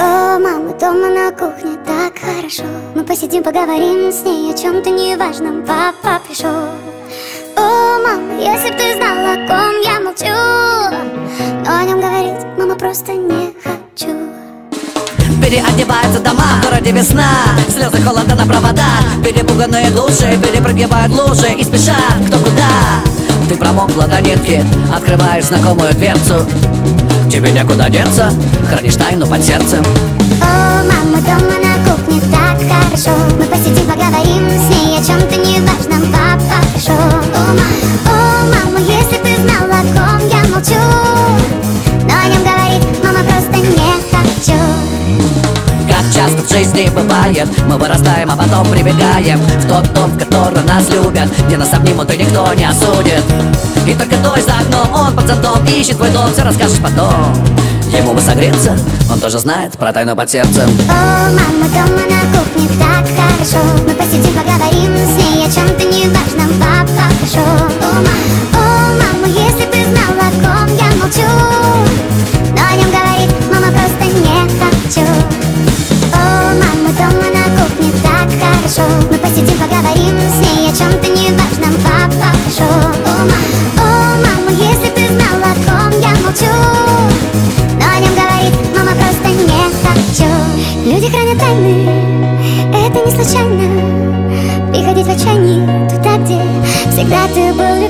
О, мама дома на кухне так хорошо. Мы посидим, поговорим с ней о чем-то неважном. Папа пришел. О, мама, если б ты знала, о ком я молчу, но о нем говорить, мама, просто не хочу. Переодеваются дома в городе весна, слезы холода на проводах, перепуганные души перепрыгивают лужи и спешат кто куда. Ты промокла до нитки, открываешь знакомую дверцу, тебе некуда деться, хранишь тайну под сердцем. О, мама дома на кухне так хорошо, мы посидим, поговорим с ней о чем-то неважном. Папа пришел. О, мама, если ты знала, о ком я молчу, но о нем говорить, мама, просто не хочу. Как часто в жизни бывает, мы вырастаем, а потом прибегаем в тот дом, в котором нас любят, где нас обнимут и никто не осудит. И только той за окном, он под зонтом ищет твой дом, все расскажешь потом. Ему бы согреться, он тоже знает про тайну под сердцем. О, мама дома на кухне так хорошо, мы посидим, поговорим с ней о чем-то неважном. Папа пришел. О, мама, если ты знала, о ком я молчу, но о нем говорить, мама, просто не хочу. О, мама дома на кухне так хорошо, мы посидим, поговорим с ней о чем-то неважном. Папа пришел. О, мама, если ты знала, о ком я молчу, но о нем говорит, мама, просто не хочу. Люди хранят тайны, это не случайно. Приходить в отчаяние туда, где всегда ты был.